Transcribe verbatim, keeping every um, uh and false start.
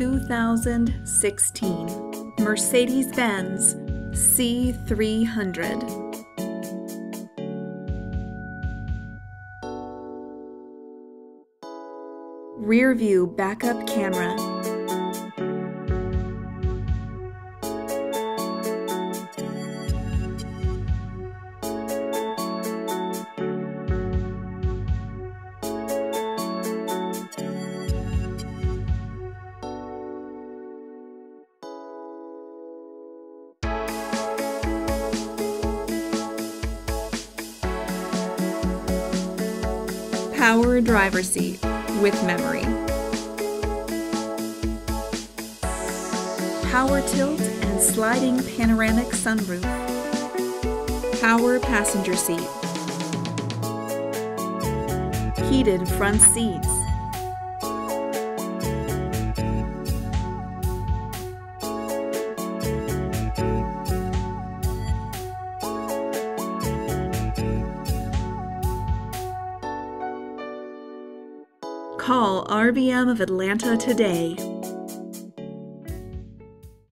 two thousand sixteen Mercedes-Benz C three hundred. Rear view backup camera. Power driver seat with memory. Power tilt and sliding panoramic sunroof. Power passenger seat. Heated front seats. Call R B M of Atlanta today.